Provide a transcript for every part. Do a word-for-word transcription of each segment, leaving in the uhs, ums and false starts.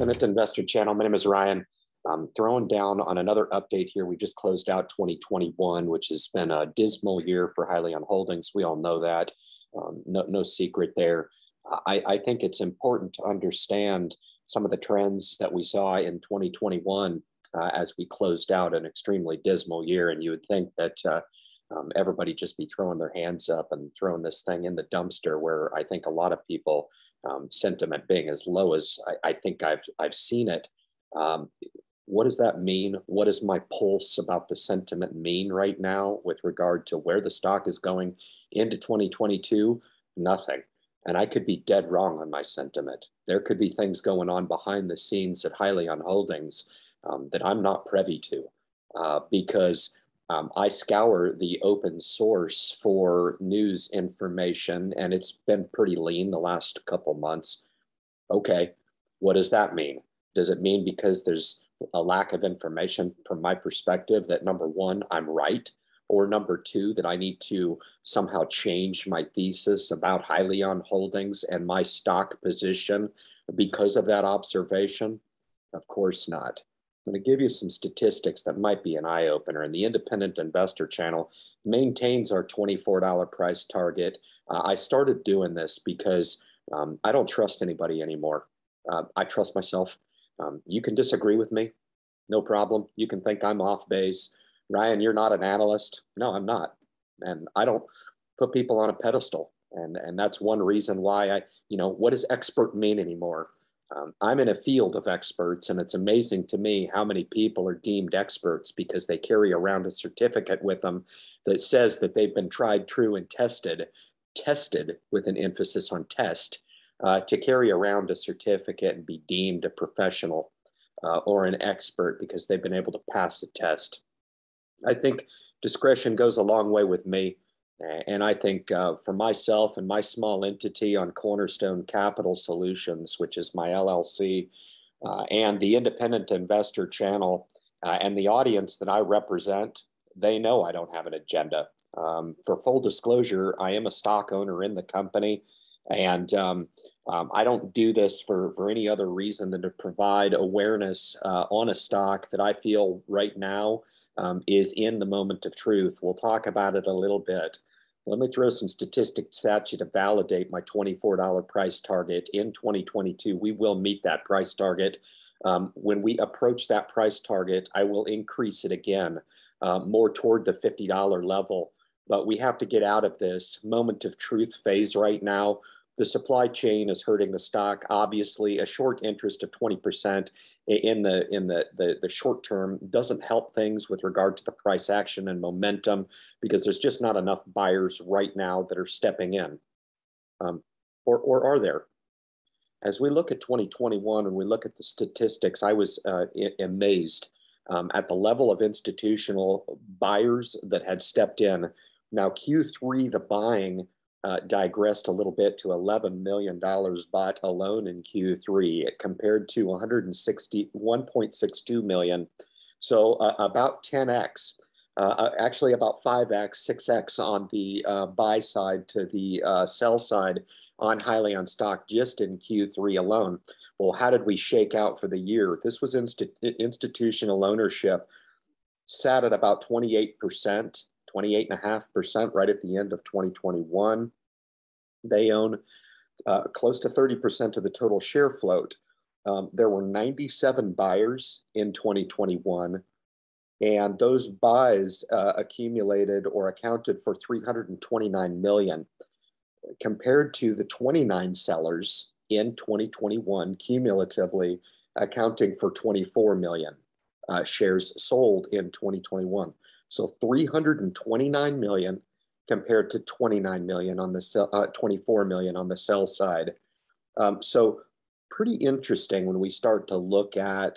Independent Investor Channel. My name is Ryan. I'm throwing down on another update here. We just closed out twenty twenty-one, which has been a dismal year for Hyliion Holdings. We all know that. Um, no, no secret there. I, I think it's important to understand some of the trends that we saw in twenty twenty-one uh, as we closed out an extremely dismal year. And you would think that uh, um, everybody just be throwing their hands up and throwing this thing in the dumpster, where I think a lot of people um, sentiment being as low as I, I think I've, I've seen it. Um, what does that mean? What does my pulse about the sentiment mean right now with regard to where the stock is going into twenty twenty-two? Nothing. And I could be dead wrong on my sentiment. There could be things going on behind the scenes at Hyliion Holdings um, that I'm not privy to uh, because um, I scour the open source for news information, and it's been pretty lean the last couple months. Okay, what does that mean? Does it mean because there's a lack of information from my perspective that, number one, I'm right? Or number two, that I need to somehow change my thesis about Hyliion Holdings and my stock position because of that observation? Of course not. I'm going to give you some statistics that might be an eye-opener. And the Independent Investor Channel maintains our twenty-four dollar price target. Uh, I started doing this because um, I don't trust anybody anymore. Uh, I trust myself. Um, you can disagree with me, no problem. You can think I'm off base. Ryan, you're not an analyst. No, I'm not. And I don't put people on a pedestal. And, and that's one reason why I, you know, what does expert mean anymore? Um, I'm in a field of experts, and it's amazing to me how many people are deemed experts because they carry around a certificate with them that says that they've been tried, true, and tested, tested with an emphasis on test, uh, to carry around a certificate and be deemed a professional uh, or an expert because they've been able to pass a test. I think discretion goes a long way with me. And I think uh, for myself and my small entity on Cornerstone Capital Solutions, which is my L L C, uh, and the Independent Investor Channel uh, and the audience that I represent, they know I don't have an agenda. Um, for full disclosure, I am a stock owner in the company. And um, um, I don't do this for, for any other reason than to provide awareness uh, on a stock that I feel right now Um, is in the moment of truth. We'll talk about it a little bit. Let me throw some statistics at you to validate my twenty-four dollar price target in twenty twenty-two. We will meet that price target. Um, when we approach that price target, I will increase it again, uh, more toward the fifty dollar level. But we have to get out of this moment of truth phase right now. The supply chain is hurting the stock. Obviously, a short interest of twenty percent in the in the, the, the short term doesn't help things with regard to the price action and momentum, because there's just not enough buyers right now that are stepping in. Um, or, or are there? As we look at twenty twenty-one and we look at the statistics, I was uh, amazed um, at the level of institutional buyers that had stepped in. Now, Q three, the buying Uh, digressed a little bit to eleven million dollars bought alone in Q three compared to one hundred sixty, one point six two million. So uh, about ten X, uh, actually about five X, six X on the uh, buy side to the uh, sell side on Hyliion stock just in Q three alone. Well, how did we shake out for the year? This was instit institutional ownership sat at about twenty-eight percent. twenty-eight point five percent right at the end of twenty twenty-one. They own uh, close to thirty percent of the total share float. Um, there were ninety-seven buyers in twenty twenty-one, and those buys uh, accumulated or accounted for three hundred twenty-nine million dollars compared to the twenty-nine sellers in twenty twenty-one, cumulatively accounting for twenty-four million uh, shares sold in twenty twenty-one. So three hundred twenty-nine million compared to twenty-nine million on the sell, uh, twenty-four million on the sell side. Um, so pretty interesting when we start to look at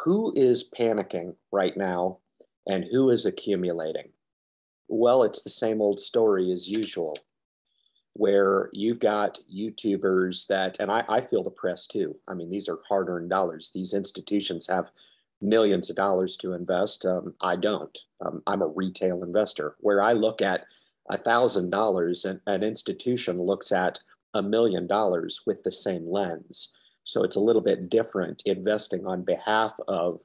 who is panicking right now and who is accumulating. Well, it's the same old story as usual, where you've got YouTubers that, and I, I feel depressed too. I mean, these are hard-earned dollars. These institutions have millions of dollars to invest. Um, I don't. Um, I'm a retail investor where I look at one thousand dollars and an institution looks at a million dollars with the same lens. So it's a little bit different investing on behalf of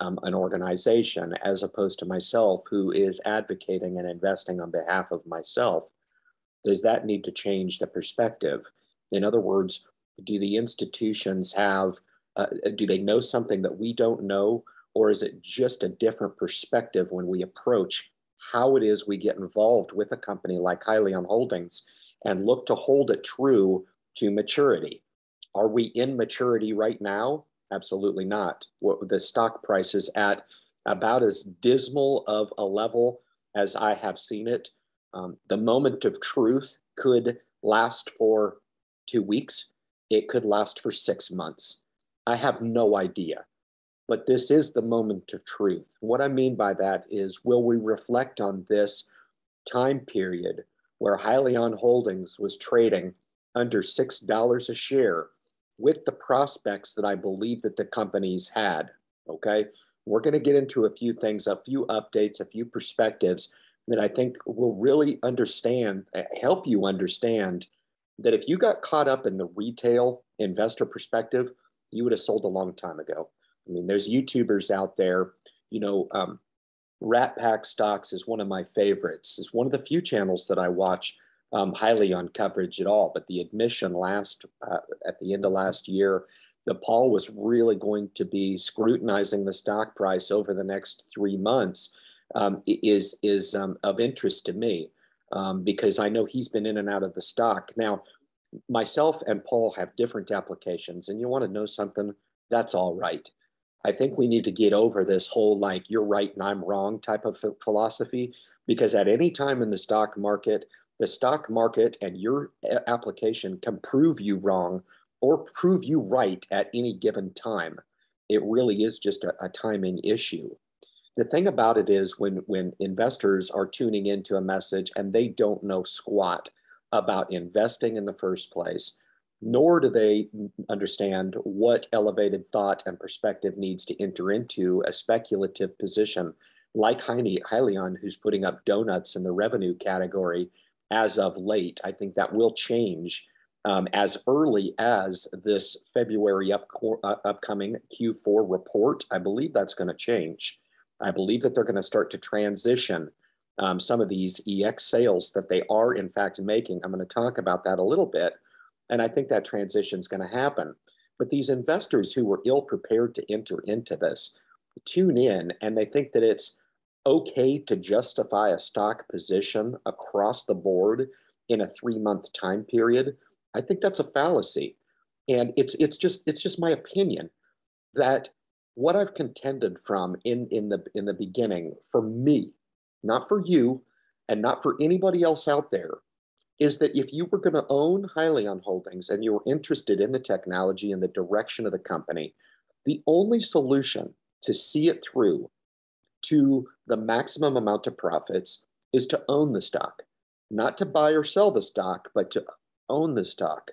um, an organization as opposed to myself, who is advocating and investing on behalf of myself. Does that need to change the perspective? In other words, do the institutions have, uh, do they know something that we don't know? Or is it just a different perspective when we approach how it is we get involved with a company like Hyliion Holdings and look to hold it true to maturity? Are we in maturity right now? Absolutely not. The stock price is at about as dismal of a level as I have seen it. Um, the moment of truth could last for two weeks. It could last for six months. I have no idea. But this is the moment of truth. What I mean by that is, will we reflect on this time period where Hyliion Holdings was trading under six dollars a share with the prospects that I believe that the companies had, okay? We're gonna get into a few things, a few updates, a few perspectives that I think will really understand, help you understand that if you got caught up in the retail investor perspective, you would have sold a long time ago. I mean, there's YouTubers out there, you know, um, Rat Pack Stocks is one of my favorites. It's one of the few channels that I watch um, highly on coverage at all. But the admission last, uh, at the end of last year, that Paul was really going to be scrutinizing the stock price over the next three months um, is, is um, of interest to me um, because I know he's been in and out of the stock. Now, myself and Paul have different applications, and you want to know something, that's all right. I think we need to get over this whole like you're right and I'm wrong type of philosophy, because at any time in the stock market, the stock market and your application can prove you wrong or prove you right at any given time. It really is just a, a timing issue. The thing about it is when, when investors are tuning into a message and they don't know squat about investing in the first place, nor do they understand what elevated thought and perspective needs to enter into a speculative position like Hyliion, who's putting up donuts in the revenue category as of late. I think that will change um, as early as this February up, uh, upcoming Q four report. I believe that's going to change. I believe that they're going to start to transition um, some of these E X sales that they are in fact making. I'm going to talk about that a little bit. And I think that transition is going to happen. But these investors who were ill prepared to enter into this tune in and they think that it's okay to justify a stock position across the board in a three-month time period. I think that's a fallacy. And it's, it's, just, it's just my opinion that what I've contended from in, in, the, in the beginning for me, not for you and not for anybody else out there, is that if you were going to own Hyliion Holdings and you were interested in the technology and the direction of the company, the only solution to see it through to the maximum amount of profits is to own the stock, not to buy or sell the stock, but to own the stock.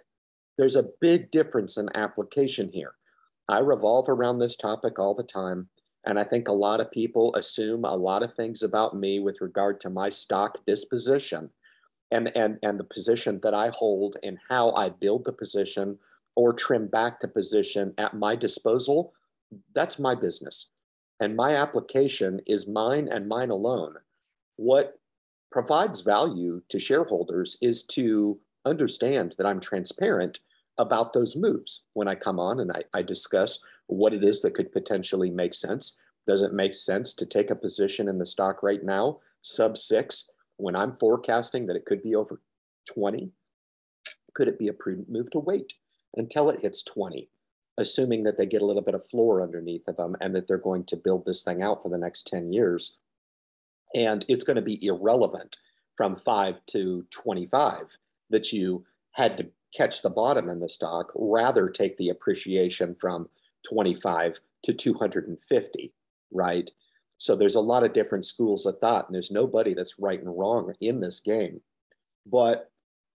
There's a big difference in application here. I revolve around this topic all the time, and I think a lot of people assume a lot of things about me with regard to my stock disposition. And, and, and the position that I hold and how I build the position or trim back the position at my disposal, that's my business. And my application is mine and mine alone. What provides value to shareholders is to understand that I'm transparent about those moves. When I come on and I, I discuss what it is that could potentially make sense, does it make sense to take a position in the stock right now, sub six, when I'm forecasting that it could be over twenty, could it be a prudent move to wait until it hits twenty, assuming that they get a little bit of floor underneath of them and that they're going to build this thing out for the next ten years. And it's going to be irrelevant from five to twenty-five that you had to catch the bottom in the stock, rather take the appreciation from twenty-five to two hundred fifty, right? So there's a lot of different schools of thought, and there's nobody that's right and wrong in this game. But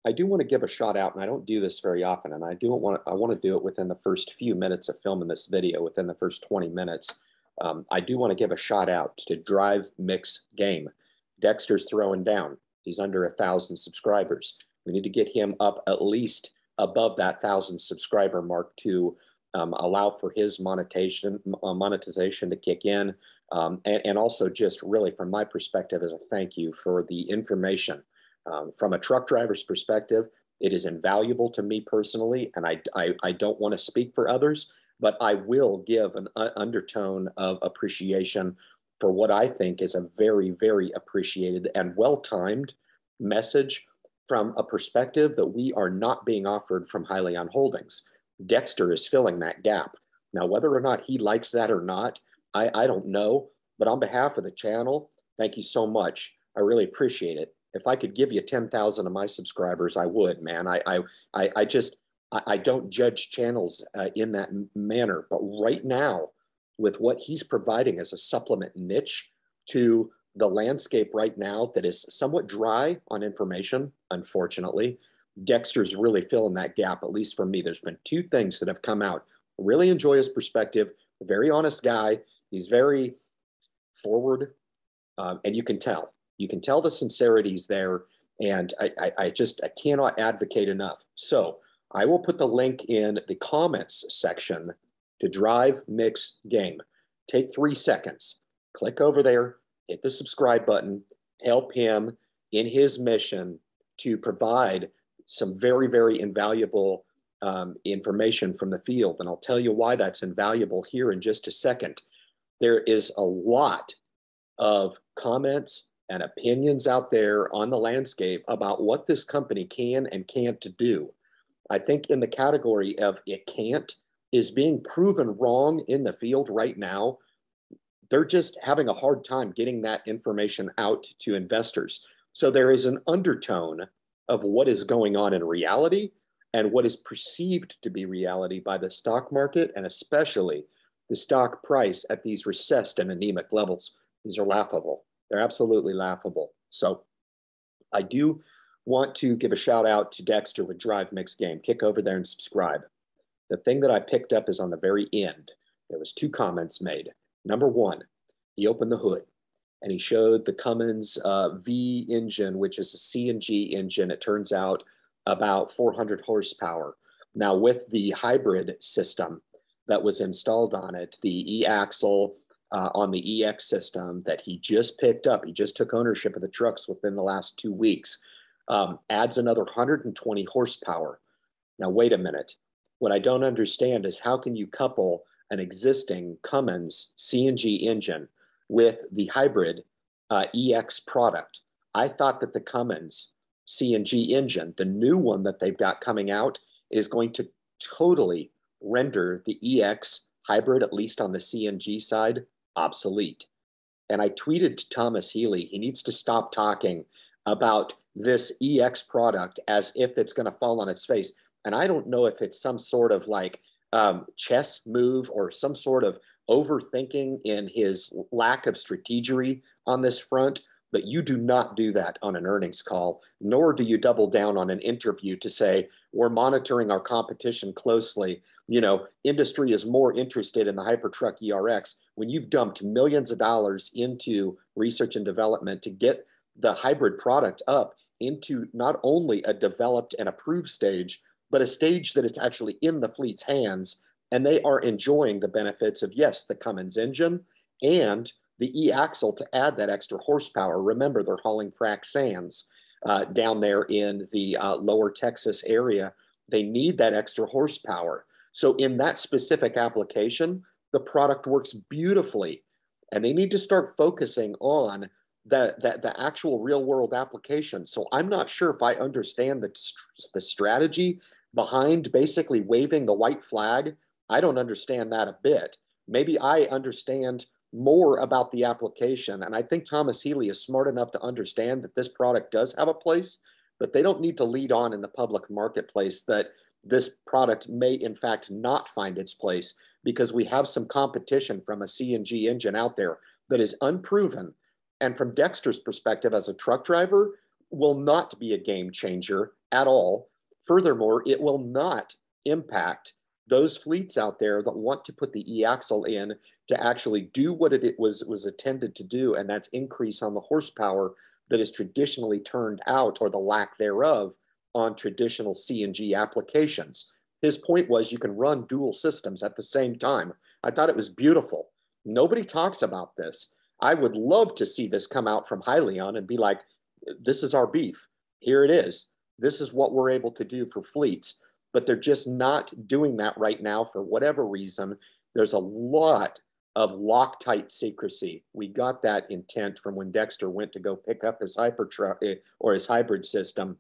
I do want to give a shout out, and I don't do this very often, and I do want to, I want to do it within the first few minutes of filming this video, within the first twenty minutes. Um, I do want to give a shout out to Drive Mix Game. Dexter's throwing down. He's under a thousand subscribers. We need to get him up at least above that thousand subscriber mark to um, allow for his monetization, uh, monetization to kick in. Um, and, and also just really from my perspective as a thank you for the information. Um, from a truck driver's perspective, it is invaluable to me personally, and I, I, I don't want to speak for others, but I will give an undertone of appreciation for what I think is a very, very appreciated and well-timed message from a perspective that we are not being offered from Hyliion Holdings. Dexter is filling that gap. Now, whether or not he likes that or not, I, I don't know, but on behalf of the channel, thank you so much. I really appreciate it. If I could give you ten thousand of my subscribers, I would, man. I, I, I, I just, I, I don't judge channels uh, in that manner, but right now, with what he's providing as a supplement niche to the landscape right now that is somewhat dry on information, unfortunately, Dexter's really filling that gap, at least for me. There's been two things that have come out. Really enjoy his perspective, very honest guy. He's very forward, um, and you can tell. You can tell the sincerity's there, and I, I, I just I cannot advocate enough. So I will put the link in the comments section to Drive Mix Game. Take three seconds, click over there, hit the subscribe button, help him in his mission to provide some very, very invaluable um, information from the field. And I'll tell you why that's invaluable here in just a second. There is a lot of comments and opinions out there on the landscape about what this company can and can't do. I think in the category of it can't is being proven wrong in the field right now. They're just having a hard time getting that information out to investors. So there is an undertone of what is going on in reality and what is perceived to be reality by the stock market, and especially the stock price at these recessed and anemic levels. These are laughable. They're absolutely laughable. So I do want to give a shout out to Dexter with Drive Mix Game. Kick over there and subscribe. The thing that I picked up is on the very end. There was two comments made. Number one, he opened the hood and he showed the Cummins uh, V engine, which is a C N G engine. It turns out about four hundred horsepower. Now with the hybrid system that was installed on it, the e-axle, Uh, on the E X system that he just picked up. He just took ownership of the trucks within the last two weeks. Um, adds another one hundred twenty horsepower. Now, wait a minute. What I don't understand is how can you couple an existing Cummins C N G engine with the hybrid uh, E X product? I thought that the Cummins C N G engine, the new one that they've got coming out, is going to totally render the E X hybrid, at least on the C N G side, obsolete. And I tweeted to Thomas Healy, he needs to stop talking about this E X product as if it's going to fall on its face. And I don't know if it's some sort of like um, chess move or some sort of overthinking in his lack of strategery on this front, but you do not do that on an earnings call, nor do you double down on an interview to say, we're monitoring our competition closely. You know, industry is more interested in the HyperTruck E R X when you've dumped millions of dollars into research and development to get the hybrid product up into not only a developed and approved stage, but a stage that it's actually in the fleet's hands. And they are enjoying the benefits of, yes, the Cummins engine and the e-axle to add that extra horsepower. Remember, they're hauling frac sands uh, down there in the uh, lower Texas area. They need that extra horsepower. So in that specific application, the product works beautifully, and they need to start focusing on the, the, the actual real world application. So I'm not sure if I understand the, the strategy behind basically waving the white flag. I don't understand that a bit. Maybe I understand more about the application. And I think Thomas Healy is smart enough to understand that this product does have a place, but they don't need to lead on in the public marketplace that this product may in fact not find its place, because we have some competition from a C N G engine out there that is unproven. And from Dexter's perspective as a truck driver, will not be a game changer at all. Furthermore, it will not impact those fleets out there that want to put the e-axle in to actually do what it was, was intended to do, and that's increase on the horsepower that is traditionally turned out, or the lack thereof, on traditional C N G applications. His point was you can run dual systems at the same time. I thought it was beautiful. Nobody talks about this. I would love to see this come out from Hyliion and be like, this is our beef. Here it is. This is what we're able to do for fleets. But they're just not doing that right now for whatever reason. There's a lot of Loctite secrecy. We got that intent from when Dexter went to go pick up his HyperTruck or his hybrid system.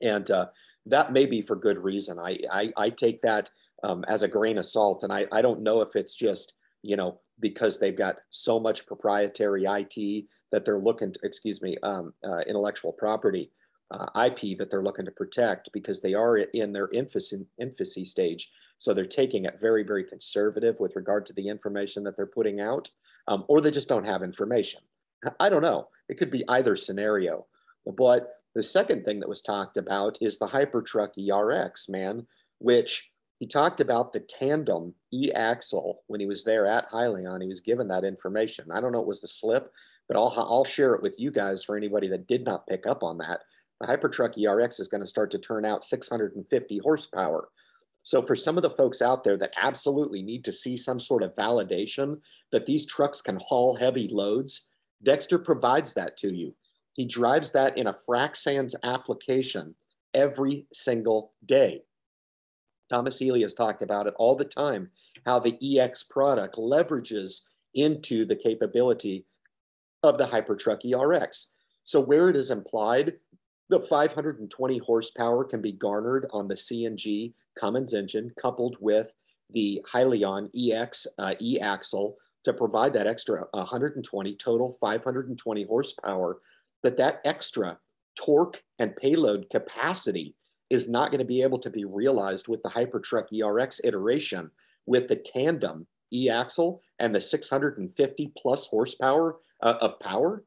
And uh, that may be for good reason. I, I, I take that um, as a grain of salt. And I, I don't know if it's just, you know, because they've got so much proprietary I T that they're looking to, excuse me, um, uh, intellectual property. Uh, I P that they're looking to protect because they are in their infancy, infancy stage. So they're taking it very, very conservative with regard to the information that they're putting out, um, or they just don't have information. I don't know. It could be either scenario. But the second thing that was talked about is the HyperTruck E R X, man, which he talked about the tandem e-axle when he was there at Hyliion. He was given that information. I don't know, it was the slip, but I'll, I'll share it with you guys for anybody that did not pick up on that. The HyperTruck E R X is going to start to turn out six hundred fifty horsepower. So for some of the folks out there that absolutely need to see some sort of validation that these trucks can haul heavy loads, Dexter provides that to you. He drives that in a frac sands application every single day. Thomas Healy has talked about it all the time, how the E X product leverages into the capability of the HyperTruck E R X. So where it is implied, the five hundred twenty horsepower can be garnered on the C N G Cummins engine coupled with the Hyliion E X uh, e-axle to provide that extra one hundred twenty total five hundred twenty horsepower, but that extra torque and payload capacity is not going to be able to be realized with the HyperTruck E R X iteration with the tandem e-axle and the six hundred fifty plus horsepower uh, of power.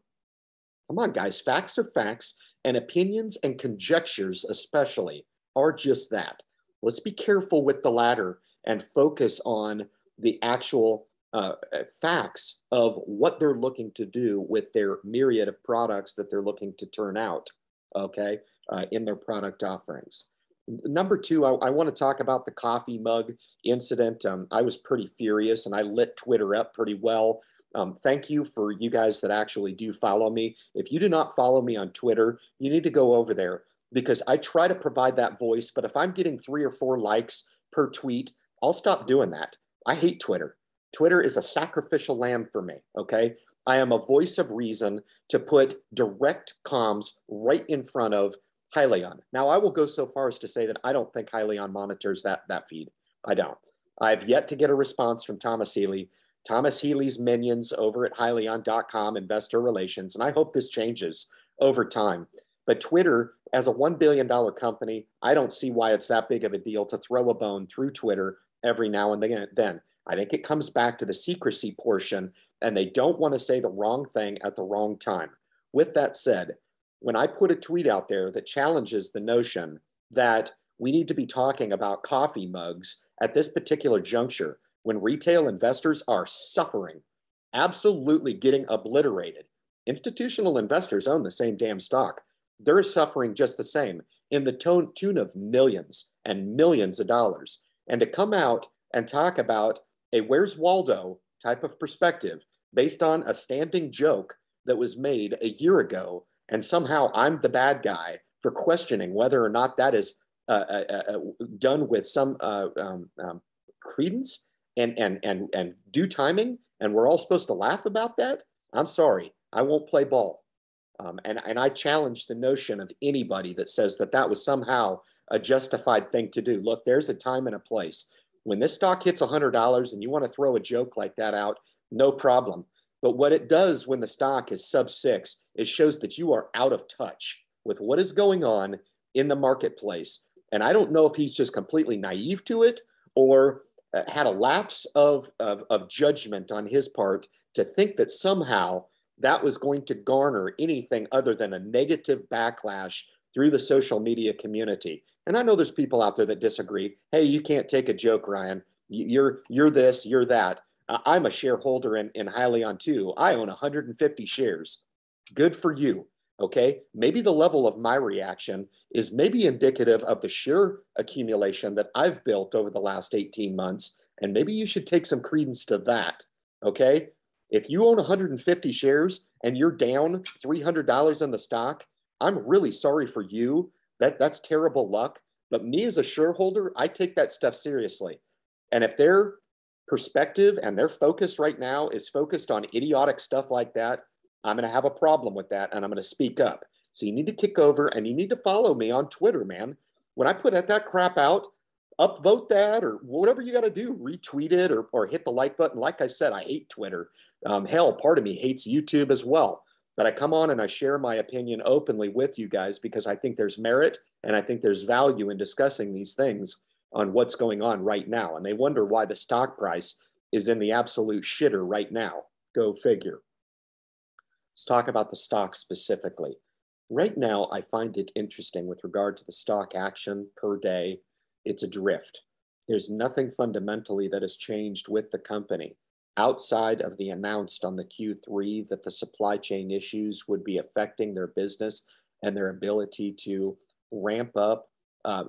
Come on, guys, facts are facts. And opinions and conjectures, especially, are just that. Let's be careful with the latter and focus on the actual uh, facts of what they're looking to do with their myriad of products that they're looking to turn out, okay, uh, in their product offerings. Number two, I, I want to talk about the coffee mug incident. Um, I was pretty furious and I lit Twitter up pretty well. Um, thank you for you guys that actually do follow me. If you do not follow me on Twitter, you need to go over there because I try to provide that voice. But if I'm getting three or four likes per tweet, I'll stop doing that. I hate Twitter. Twitter is a sacrificial lamb for me, okay? I am a voice of reason to put direct comms right in front of Hyliion. Now, I will go so far as to say that I don't think Hyliion monitors that, that feed. I don't. I've yet to get a response from Thomas Healy. Thomas Healy's minions over at Hyliion dot com, investor relations, and I hope this changes over time. But Twitter, as a one billion dollar company, I don't see why it's that big of a deal to throw a bone through Twitter every now and then. I think it comes back to the secrecy portion, and they don't want to say the wrong thing at the wrong time. With that said, when I put a tweet out there that challenges the notion that we need to be talking about coffee mugs at this particular juncture, when retail investors are suffering, absolutely getting obliterated. Institutional investors own the same damn stock. They're suffering just the same in the tune of millions and millions of dollars. And to come out and talk about a Where's Waldo type of perspective based on a standing joke that was made a year ago, and somehow I'm the bad guy for questioning whether or not that is uh, uh, uh, done with some uh, um, um, credence, And, and, and, and due timing, and we're all supposed to laugh about that? I'm sorry, I won't play ball. Um, and, and I challenge the notion of anybody that says that that was somehow a justified thing to do. Look, there's a time and a place. When this stock hits one hundred dollars and you want to throw a joke like that out, no problem. But what it does when the stock is sub six, it shows that you are out of touch with what is going on in the marketplace. And I don't know if he's just completely naive to it or had a lapse of, of, of judgment on his part to think that somehow that was going to garner anything other than a negative backlash through the social media community. And I know there's people out there that disagree. Hey, you can't take a joke, Ryan. You're, you're this, you're that. Uh, I'm a shareholder in, in Hyliion too. I own one hundred fifty shares. Good for you. Okay, maybe the level of my reaction is maybe indicative of the sheer accumulation that I've built over the last eighteen months. And maybe you should take some credence to that. Okay, if you own one hundred fifty shares and you're down three hundred dollars in the stock, I'm really sorry for you. That, that's terrible luck. But me as a shareholder, I take that stuff seriously. And if their perspective and their focus right now is focused on idiotic stuff like that, I'm going to have a problem with that, and I'm going to speak up. So you need to kick over, and you need to follow me on Twitter, man. When I put that crap out, upvote that or whatever you got to do, retweet it or, or hit the like button. Like I said, I hate Twitter. Um, hell, part of me hates YouTube as well. But I come on and I share my opinion openly with you guys because I think there's merit and I think there's value in discussing these things on what's going on right now. And they wonder why the stock price is in the absolute shitter right now. Go figure. Let's talk about the stock specifically. Right now, I find it interesting with regard to the stock action per day. It's adrift. There's nothing fundamentally that has changed with the company outside of the announced on the Q three that the supply chain issues would be affecting their business and their ability to ramp up uh,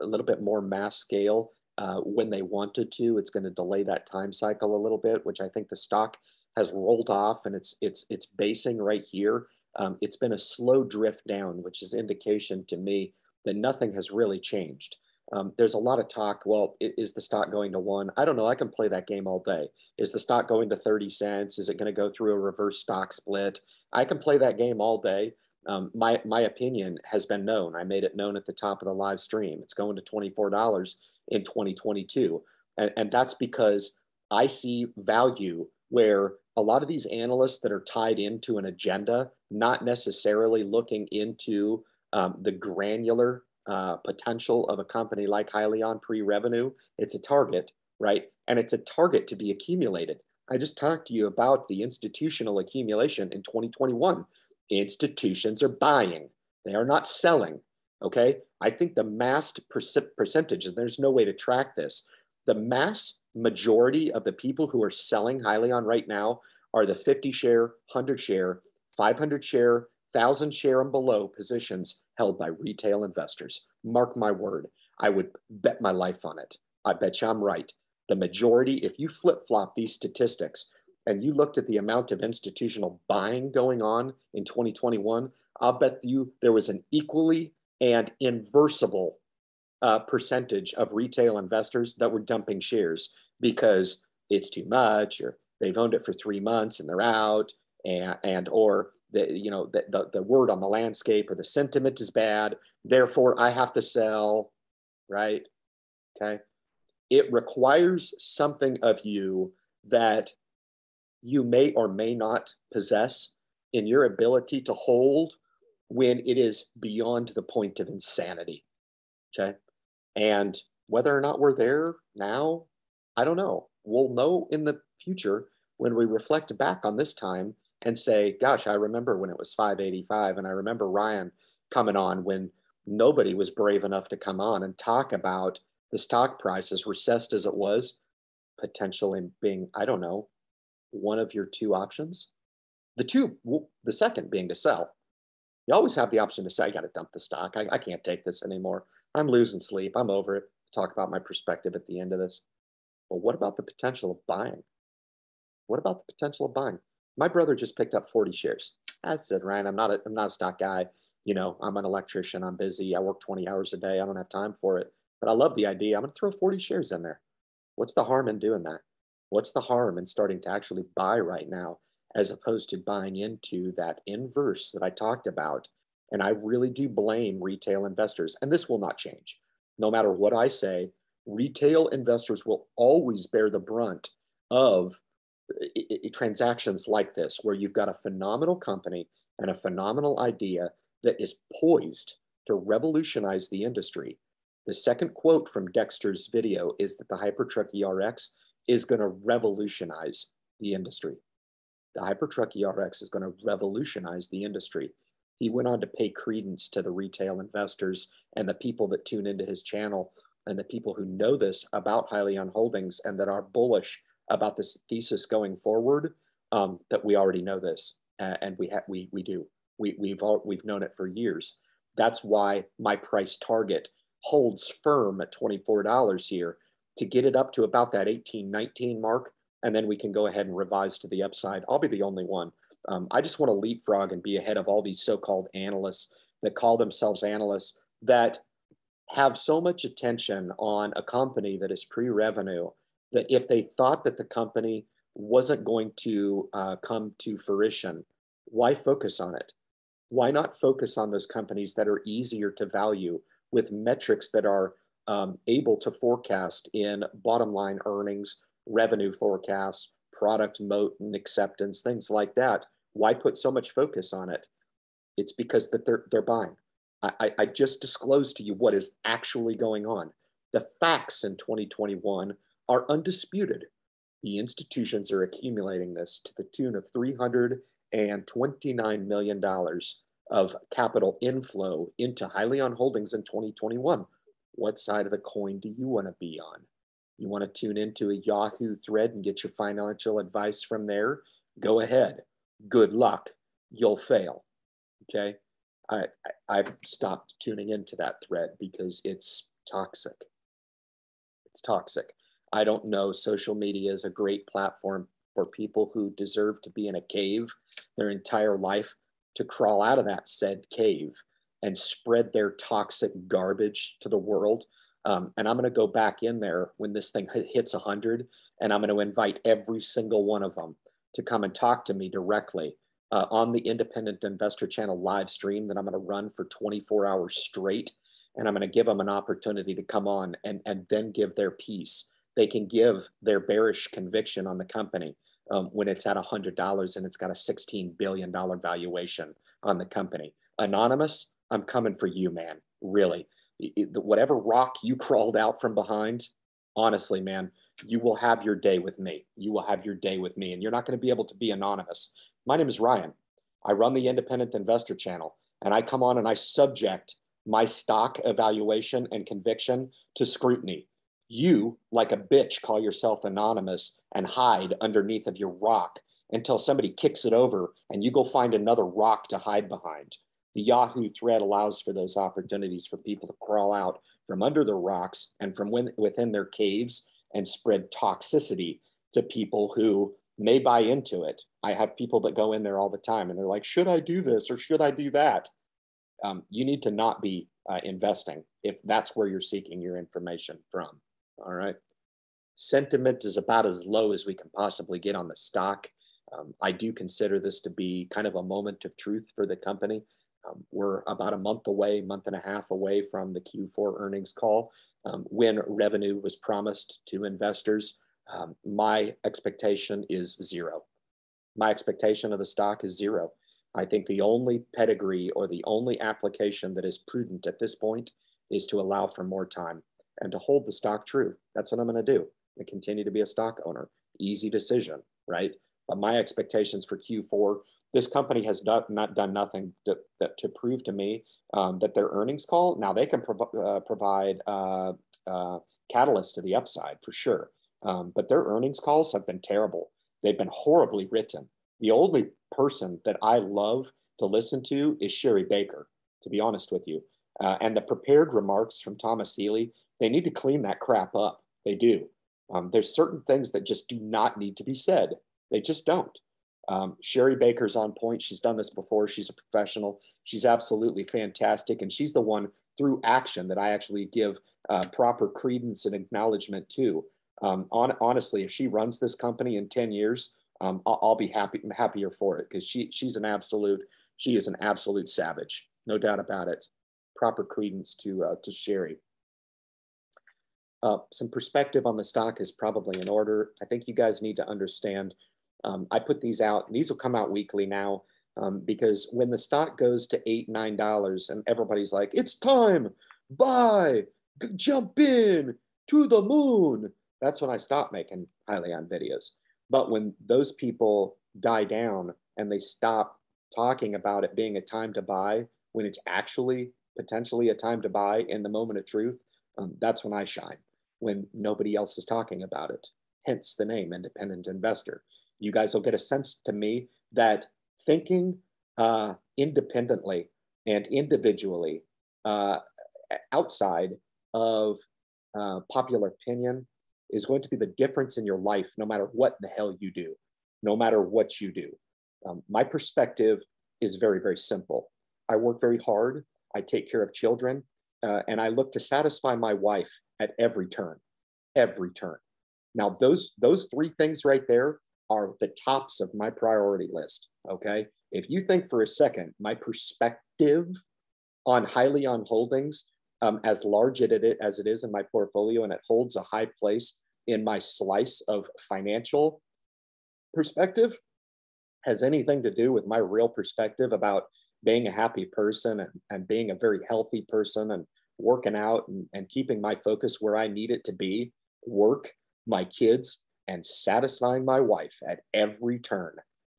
a little bit more mass scale uh, when they wanted to. It's going to delay that time cycle a little bit, which I think the stock has rolled off and it's it's it's basing right here. Um, it's been a slow drift down, which is indication to me that nothing has really changed. Um, there's a lot of talk. Well, is the stock going to one? I don't know. I can play that game all day. Is the stock going to thirty cents? Is it going to go through a reverse stock split? I can play that game all day. Um, my my opinion has been known. I made it known at the top of the live stream. It's going to twenty-four dollars in twenty twenty-two, and and that's because I see value where a lot of these analysts that are tied into an agenda, not necessarily looking into um, the granular uh, potential of a company like Hyliion pre-revenue, it's a target, right? And it's a target to be accumulated. I just talked to you about the institutional accumulation in twenty twenty-one. Institutions are buying. They are not selling, okay? I think the mass percentage, and there's no way to track this, the mass majority of the people who are selling Hyliion right now are the fifty share, one hundred share, five hundred share, one thousand share and below positions held by retail investors. Mark my word, I would bet my life on it. I bet you I'm right. The majority, if you flip-flop these statistics and you looked at the amount of institutional buying going on in twenty twenty-one, I'll bet you there was an equally and inversible Uh, percentage of retail investors that were dumping shares because it's too much, or they've owned it for three months and they're out, and, and or the you know the, the the word on the landscape or the sentiment is bad. Therefore, I have to sell, right? Okay, it requires something of you that you may or may not possess in your ability to hold when it is beyond the point of insanity. Okay. And whether or not we're there now, I don't know. We'll know in the future when we reflect back on this time and say, gosh, I remember when it was five eighty-five, and I remember Ryan coming on when nobody was brave enough to come on and talk about the stock price as recessed as it was, potentially being, I don't know, one of your two options. The two, the second being to sell. You always have the option to say, I got to dump the stock. I, I can't take this anymore. I'm losing sleep. I'm over it. I'll talk about my perspective at the end of this. Well, what about the potential of buying? What about the potential of buying? My brother just picked up forty shares. I said, Ryan, I'm not a, I'm not a stock guy. You know, I'm an electrician. I'm busy. I work twenty hours a day. I don't have time for it. But I love the idea. I'm going to throw forty shares in there. What's the harm in doing that? What's the harm in starting to actually buy right now as opposed to buying into that inverse that I talked about? And I really do blame retail investors. And this will not change. No matter what I say, retail investors will always bear the brunt of transactions like this, where you've got a phenomenal company and a phenomenal idea that is poised to revolutionize the industry. The second quote from Dexter's video is that the HyperTruck E R X is going to revolutionize the industry. The HyperTruck E R X is going to revolutionize the industry. He went on to pay credence to the retail investors and the people that tune into his channel and the people who know this about Hyliion Holdings and that are bullish about this thesis going forward, um, that we already know this, uh, and we, ha we, we do. We, we've, all, we've known it for years. That's why my price target holds firm at twenty-four dollars here to get it up to about that eighteen, nineteen mark. And then we can go ahead and revise to the upside. I'll be the only one. Um, I just want to leapfrog and be ahead of all these so-called analysts that call themselves analysts that have so much attention on a company that is pre-revenue that if they thought that the company wasn't going to uh, come to fruition, why focus on it? Why not focus on those companies that are easier to value with metrics that are um, able to forecast in bottom line earnings, revenue forecasts, product moat and acceptance, things like that? Why put so much focus on it? It's because that they're, they're buying. I, I just disclosed to you what is actually going on. The facts in twenty twenty-one are undisputed. The institutions are accumulating this to the tune of three hundred twenty-nine million dollars of capital inflow into Hyliion Holdings in twenty twenty-one. What side of the coin do you want to be on? You want to tune into a Yahoo thread and get your financial advice from there? Go ahead. Good luck. You'll fail. Okay? I, I've stopped tuning into that thread because it's toxic. It's toxic. I don't know. Social media is a great platform for people who deserve to be in a cave their entire life to crawl out of that said cave and spread their toxic garbage to the world. Um, and I'm going to go back in there when this thing hits one hundred, and I'm going to invite every single one of them to come and talk to me directly Uh, on the Independent Investor Channel live stream that I'm going to run for twenty-four hours straight. And I'm going to give them an opportunity to come on and, and then give their piece. They can give their bearish conviction on the company um, when it's at one hundred dollars and it's got a sixteen billion dollars valuation on the company. Anonymous, I'm coming for you, man. Really. It, whatever rock you crawled out from behind, honestly, man, you will have your day with me. You will have your day with me. And you're not going to be able to be anonymous. My name is Ryan. I run the Independent Investor Channel, and I come on and I subject my stock evaluation and conviction to scrutiny. You, like a bitch, call yourself anonymous and hide underneath of your rock until somebody kicks it over and you go find another rock to hide behind. The Yahoo thread allows for those opportunities for people to crawl out from under their rocks and from within their caves and spread toxicity to people who may buy into it. I have people that go in there all the time and they're like, should I do this or should I do that? Um, you need to not be uh, investing if that's where you're seeking your information from, all right? Sentiment is about as low as we can possibly get on the stock. Um, I do consider this to be kind of a moment of truth for the company. Um, we're about a month away, month and a half away from the Q four earnings call um, when revenue was promised to investors. Um, my expectation is zero. My expectation of the stock is zero. I think the only pedigree or the only application that is prudent at this point is to allow for more time and to hold the stock true. That's what I'm going to do. I continue to be a stock owner. Easy decision, right? But my expectations for Q four, this company has not, not done nothing to, to prove to me um, that their earnings call, now they can prov uh, provide uh, uh, catalyst to the upside for sure. Um, but their earnings calls have been terrible. They've been horribly written. The only person that I love to listen to is Sherry Baker, to be honest with you. Uh, and the prepared remarks from Thomas Healy, they need to clean that crap up. They do. Um, there's certain things that just do not need to be said. They just don't. Um, Sherry Baker's on point. She's done this before. She's a professional. She's absolutely fantastic. And she's the one through action that I actually give uh, proper credence and acknowledgement to. Um, on, honestly, if she runs this company in ten years, um, I'll, I'll be happy, happier for it because she, she's an absolute, she is an absolute savage, no doubt about it. Proper credence to, uh, to Sherry. Uh, some perspective on the stock is probably in order. I think you guys need to understand. Um, I put these out, and these will come out weekly now um, because when the stock goes to eight, nine dollars, and everybody's like, "It's time, buy, jump in to the moon." That's when I stopped making Hyliion videos. But when those people die down and they stop talking about it being a time to buy, when it's actually potentially a time to buy in the moment of truth, um, that's when I shine, when nobody else is talking about it. Hence the name Independent Investor. You guys will get a sense to me that thinking uh, independently and individually uh, outside of uh, popular opinion is going to be the difference in your life, no matter what the hell you do, no matter what you do. Um, my perspective is very, very simple. I work very hard. I take care of children, uh, and I look to satisfy my wife at every turn, every turn. Now, those, those three things right there are the tops of my priority list, okay? If you think for a second, my perspective on Hyliion Holdings, um, as large it, it, as it is in my portfolio, and it holds a high place in my slice of financial perspective, has anything to do with my real perspective about being a happy person and, and being a very healthy person and working out and, and keeping my focus where I need it to be, work, my kids, and satisfying my wife at every turn.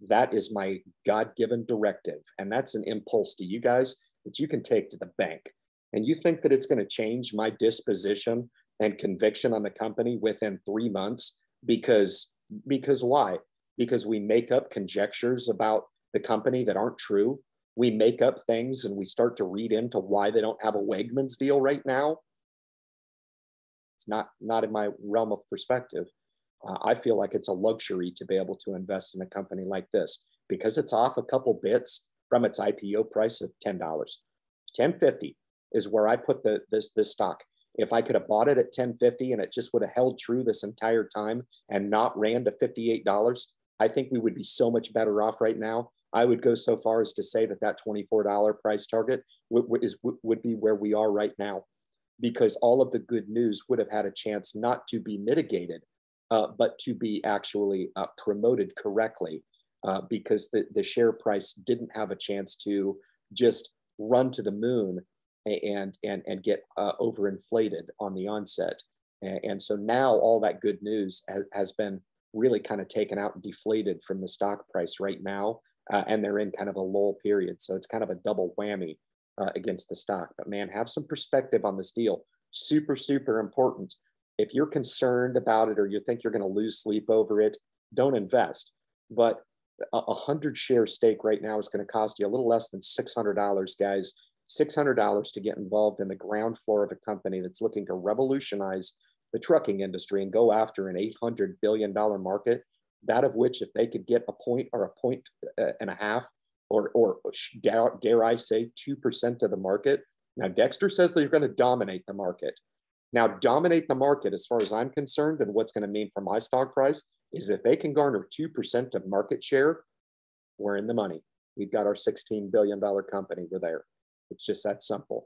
That is my God-given directive. And that's an impulse to you guys that you can take to the bank. And you think that it's going to change my disposition and conviction on the company within three months? Because, because why? Because we make up conjectures about the company that aren't true. We make up things and we start to read into why they don't have a Wegmans deal right now. It's not, not in my realm of perspective. Uh, I feel like it's a luxury to be able to invest in a company like this because it's off a couple bits from its I P O price of ten dollars. ten fifty is where I put the, this, this stock. If I could have bought it at ten fifty and it just would have held true this entire time and not ran to fifty-eight dollars, I think we would be so much better off right now. I would go so far as to say that that twenty-four dollar price target is, would be where we are right now, because all of the good news would have had a chance not to be mitigated, uh, but to be actually uh, promoted correctly, uh, because the, the share price didn't have a chance to just run to the moon and, and, and get uh, overinflated on the onset. And so now all that good news has been really kind of taken out and deflated from the stock price right now. Uh, and they're in kind of a lull period. So it's kind of a double whammy uh, against the stock. But man, have some perspective on this deal. Super, super important. If you're concerned about it or you think you're going to lose sleep over it, don't invest. But a one hundred share stake right now is going to cost you a little less than six hundred dollars, guys. six hundred dollars to get involved in the ground floor of a company that's looking to revolutionize the trucking industry and go after an eight hundred billion dollar market, that of which if they could get a point or a point and a half, or, or dare, dare I say, two percent of the market. Now, Dexter says they're going to dominate the market. Now, dominate the market, as far as I'm concerned, and what's going to mean for my stock price is if they can garner two percent of market share, we're in the money. We've got our sixteen billion dollar company. We're there. It's just that simple.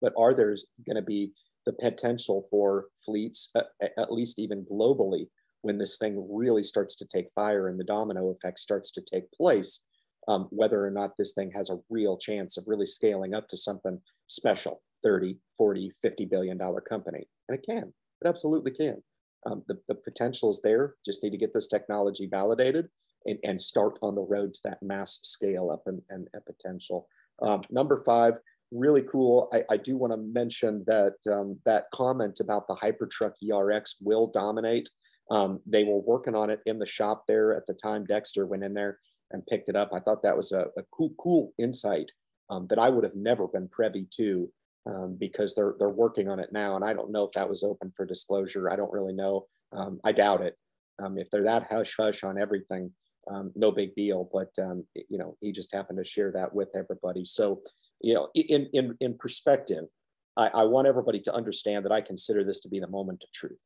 But are there going to be the potential for fleets, at least even globally, when this thing really starts to take fire and the domino effect starts to take place, um, whether or not this thing has a real chance of really scaling up to something special, thirty, forty, fifty billion dollar company? And it can, it absolutely can. Um, the, the potential is there, just need to get this technology validated and, and start on the road to that mass scale up and, and, and potential. Um, number five, really cool. I, I do wanna mention that um, that comment about the HyperTruck E R X will dominate. Um, they were working on it in the shop there at the time. Dexter went in there and picked it up. I thought that was a, a cool, cool insight um, that I would have never been privy to um, because they're, they're working on it now. And I don't know if that was open for disclosure. I don't really know. Um, I doubt it. Um, if they're that hush hush on everything, um, no big deal. But, um, you know, he just happened to share that with everybody. So, you know, in, in, in perspective, I, I want everybody to understand that I consider this to be the moment of truth.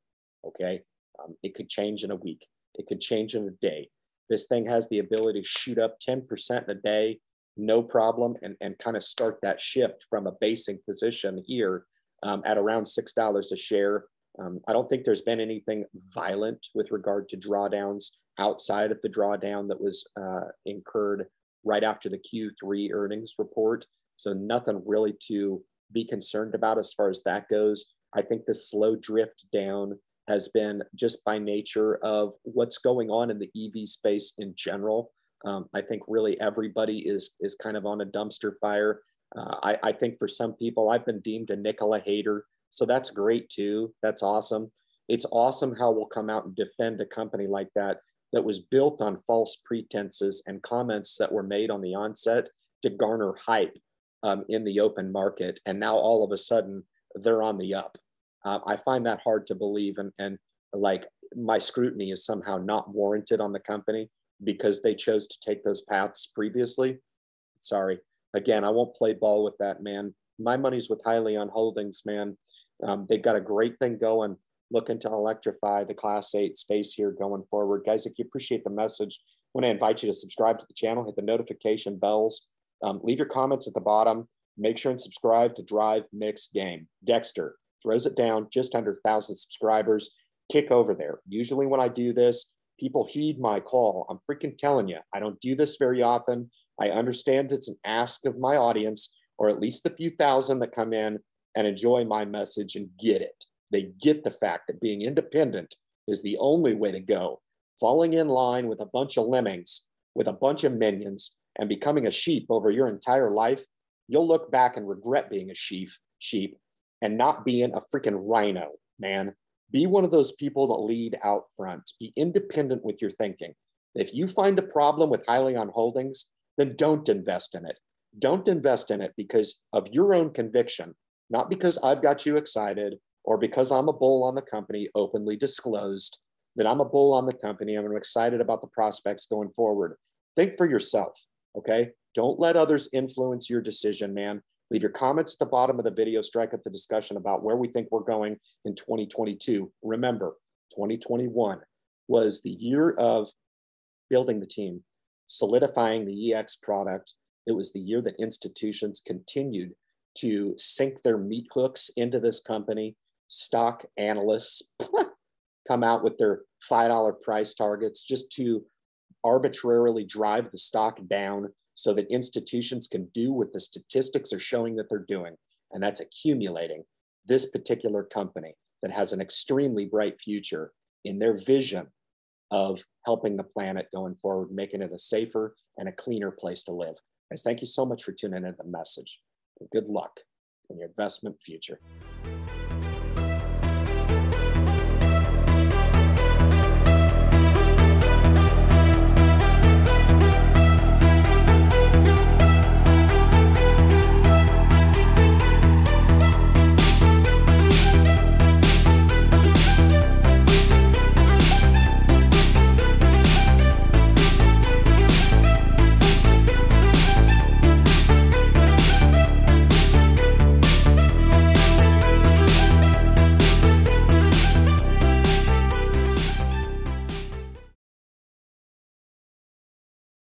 Okay. Um, it could change in a week. It could change in a day. This thing has the ability to shoot up ten percent in a day, no problem, and, and kind of start that shift from a basing position here um, at around six dollars a share. Um, I don't think there's been anything violent with regard to drawdowns outside of the drawdown that was uh, incurred right after the Q three earnings report. So nothing really to be concerned about as far as that goes. I think the slow drift down has been just by nature of what's going on in the E V space in general. Um, I think really everybody is, is kind of on a dumpster fire. Uh, I, I think for some people, I've been deemed a Nikola hater. So that's great too. That's awesome. It's awesome how we'll come out and defend a company like that, that was built on false pretenses and comments that were made on the onset to garner hype um, in the open market. And now all of a sudden they're on the up. Uh, I find that hard to believe. And, and like my scrutiny is somehow not warranted on the company because they chose to take those paths previously. Sorry. Again, I won't play ball with that, man. My money's with Hyliion Holdings, man. Um, they've got a great thing going, looking to electrify the class eight space here going forward. Guys, if you appreciate the message, I want to invite you to subscribe to the channel, hit the notification bells, um, leave your comments at the bottom, make sure and subscribe to Drive Mix Game. Dexter throws it down, just under one thousand subscribers, kick over there. Usually when I do this, people heed my call. I'm freaking telling you, I don't do this very often. I understand it's an ask of my audience, or at least the few thousand that come in and enjoy my message and get it. They get the fact that being independent is the only way to go. Falling in line with a bunch of lemmings, with a bunch of minions, and becoming a sheep over your entire life, you'll look back and regret being a sheep, sheep and not being a freaking rhino, man. Be one of those people that lead out front. Be independent with your thinking. If you find a problem with Hyliion Holdings, then don't invest in it. Don't invest in it because of your own conviction, not because I've got you excited or because I'm a bull on the company openly disclosed that I'm a bull on the company and I'm excited about the prospects going forward. Think for yourself, okay? Don't let others influence your decision, man. Leave your comments at the bottom of the video, strike up the discussion about where we think we're going in twenty twenty-two. Remember, twenty twenty-one was the year of building the team, solidifying the E X product. It was the year that institutions continued to sink their meat hooks into this company. Stock analysts come out with their five dollar price targets just to arbitrarily drive the stock down so that institutions can do what the statistics are showing that they're doing. And that's accumulating this particular company that has an extremely bright future in their vision of helping the planet going forward, making it a safer and a cleaner place to live. Guys, thank you so much for tuning in to the message. Good luck in your investment future.